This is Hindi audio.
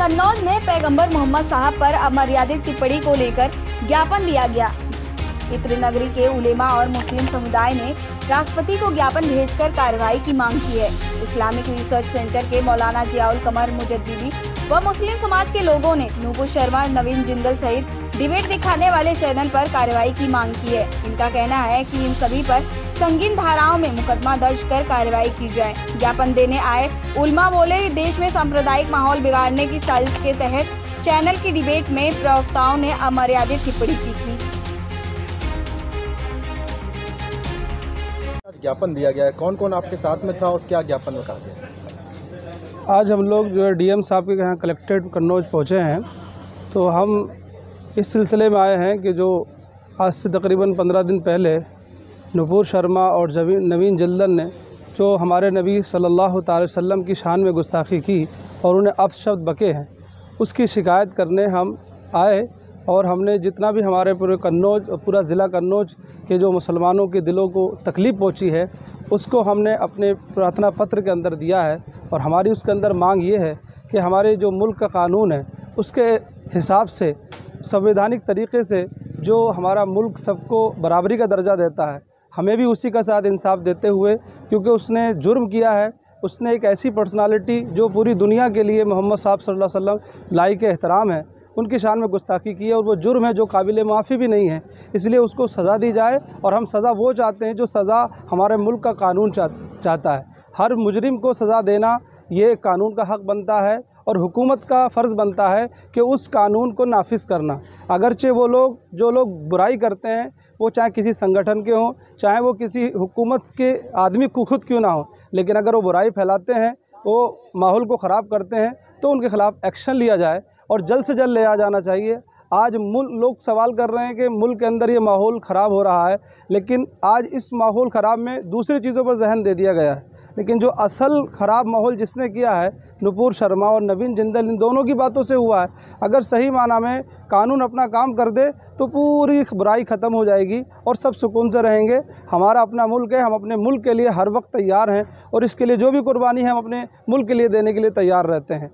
कन्नौज में पैगंबर मोहम्मद साहब पर अमर्यादित टिप्पणी को लेकर ज्ञापन दिया गया। इत्र नगरी के उलेमा और मुस्लिम समुदाय ने राष्ट्रपति को ज्ञापन भेजकर कार्रवाई की मांग की है। इस्लामिक रिसर्च सेंटर के मौलाना जियाउल कमर मुजद्दीनी व मुस्लिम समाज के लोगों ने नूपुर शर्मा, नवीन जिंदल सहित डिबेट दिखाने वाले चैनल पर कार्रवाई की मांग की है। इनका कहना है कि इन सभी पर संगीन धाराओं में मुकदमा दर्ज कर कार्रवाई की जाए। ज्ञापन देने आए उलमा बोले, देश में सांप्रदायिक माहौल बिगाड़ने की साजिश के तहत चैनल की डिबेट में प्रवक्ताओं ने अमर्यादित टिप्पणी की थी। ज्ञापन दिया गया है, कौन कौन आपके साथ में था और क्या ज्ञापन लिखा गया? आज हम लोग जो है डीएम साहब के यहाँ कलेक्ट्रेट कन्नौज पहुँचे हैं, तो हम इस सिलसिले में आए हैं कि जो आज से तकरीबन 15 दिन पहले नूपुर शर्मा और नवीन जिंदल ने जो हमारे नबी सल्लल्लाहु अलैहि वसल्लम की शान में गुस्ताखी की और उन्हें अपशब्द बके हैं, उसकी शिकायत करने हम आए। और हमने जितना भी हमारे पूरे कन्नौज, पूरा ज़िला कन्नौज के जो मुसलमानों के दिलों को तकलीफ़ पहुंची है, उसको हमने अपने प्रार्थना पत्र के अंदर दिया है। और हमारी उसके अंदर मांग ये है कि हमारे जो मुल्क का कानून है उसके हिसाब से संवैधानिक तरीके से जो हमारा मुल्क सबको बराबरी का दर्जा देता है, हमें भी उसी का साथ इंसाफ देते हुए, क्योंकि उसने जुर्म किया है। उसने एक ऐसी पर्सनालिटी जो पूरी दुनिया के लिए मुहम्मद साहब सल्लल्लाहु अलैहि वसल्लम लायक एहतराम है, उनकी शान में गुस्ताखी की है और वो जुर्म है जो काबिल माफ़ी भी नहीं है। इसलिए उसको सज़ा दी जाए और हम सज़ा वो चाहते हैं जो सज़ा हमारे मुल्क का कानून चाहता है। हर मुजरिम को सज़ा देना ये कानून का हक़ बनता है और हुकूमत का फ़र्ज़ बनता है कि उस कानून को नाफिज करना। अगरचे वो लोग जो लोग बुराई करते हैं, वो चाहे किसी संगठन के हों, चाहे वो किसी हुकूमत के आदमी को खुद क्यों ना हो, लेकिन अगर वो बुराई फैलाते हैं, वो माहौल को ख़राब करते हैं, तो उनके ख़िलाफ़ एक्शन लिया जाए और जल्द से जल्द लिया जाना चाहिए। आज लोग सवाल कर रहे हैं कि मुल्क के अंदर ये माहौल ख़राब हो रहा है, लेकिन आज इस माहौल ख़राब में दूसरी चीज़ों पर जहन दे दिया गया है। लेकिन जो असल ख़राब माहौल जिसने किया है, नूपुर शर्मा और नवीन जिंदल, इन दोनों की बातों से हुआ है। अगर सही माना में कानून अपना काम कर दे तो पूरी बुराई ख़त्म हो जाएगी और सब सुकून से रहेंगे। हमारा अपना मुल्क है, हम अपने मुल्क के लिए हर वक्त तैयार हैं और इसके लिए जो भी कुर्बानी है हम अपने मुल्क के लिए देने के लिए तैयार रहते हैं।